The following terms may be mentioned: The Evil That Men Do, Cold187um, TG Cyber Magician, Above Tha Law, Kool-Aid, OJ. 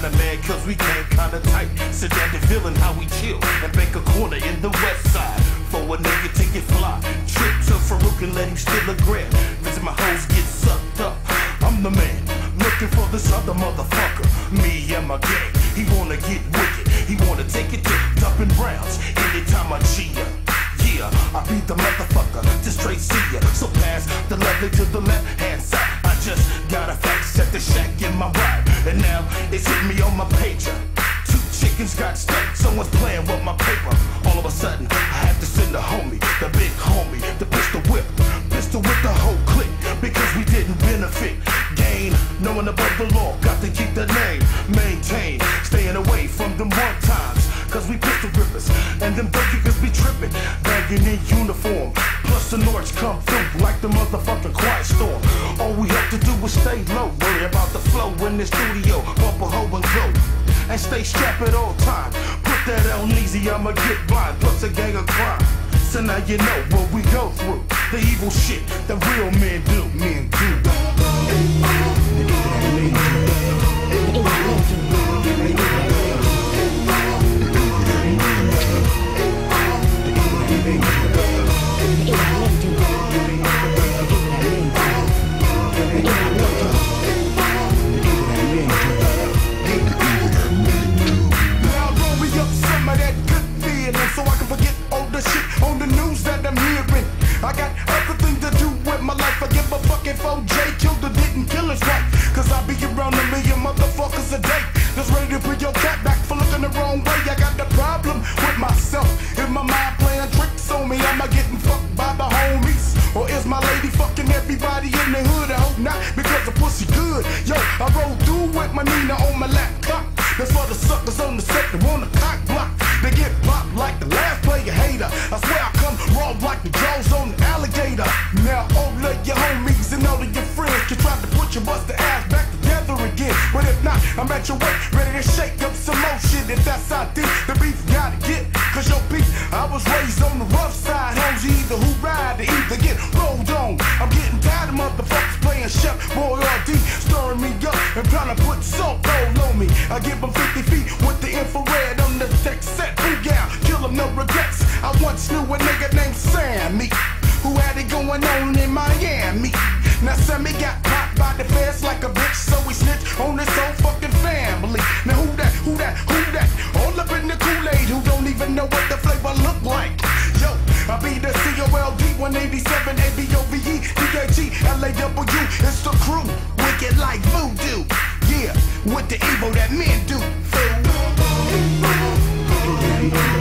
kinda mad cause we gang kinda tight. Sedantic feeling how we chill and bank a corner in the west side. For a nigga take it fly, trip to Farouk and let him steal a grab. Visit my hoes get sucked up, I'm the man, looking for this other motherfucker. Me and my gang, he wanna get wicked, he wanna take it dipped up in rounds. Anytime I cheat ya, yeah, I beat the motherfucker, just straight see ya. So pass the lovely to the left hand side. I just got a fact, set the shack in my ride, and now it's hit me on my pager. Two chickens got stuck, someone's playing with my paper. All of a sudden, I had to send the homie, the big homie, the pistol whip the whole clique, because we didn't benefit. Gain, knowing above the law, got to keep the name, maintain, staying away from them one times, cause we pistol rippers, and them cause be tripping, bagging in uniform. Plus the Nords come through like the motherfucking quiet storm. All we have to do is stay low, worry about the flow in the studio, bump a hoe and go, and stay strapped at all times. Put that on easy, I'ma get blind, plus a gang of crime. So now you know what we go through, the evil shit that real men do, men do. So I can forget all the shit on the news that I'm hearing. I got other things to do with my life. I give a fuck if OJ killed or didn't kill his wife, cause I be around a million motherfuckers a day that's ready to bring your cat back for looking the wrong way. I got the problem with myself, if my mind playing tricks on me. Am I getting fucked by the homies, or is my lady fucking everybody in the hood? I hope not, because the pussy good. Yo, I roll through with my Nina on my laptop. That's for the suckers on the set that wanna cock block. They get popped like the last player hater. I swear I come raw like the jaws on the alligator. Now all of your homies and all of your friends can try to put your busted ass back together again. But if not, I'm at your way, ready to shake up some more shit. If that's how deep the beef gotta get, cause yo beef, I was raised on the rough side. Homes you either who ride or either get rolled on. I'm getting tired of motherfuckers playing Chef Boy or D, stirring me up and trying to put salt roll on me. I give them 50 feet with the infrared on the tech set. Yeah, kill them, no regrets. I once knew a nigga named Sammy who had it going on in Miami. Now Sammy got popped by the feds like a bitch, so he snitched on his whole fucking family. Now who that, who that, who that? All up in the Kool-Aid, who don't even know what the flavor look like. Yo, I be the C-O-L-D 187 A-B-O-V-E D-A-G L-A-W. It's the crew, wicked like voodoo. Yeah, with the evil that men do. Fool. We'll be right back.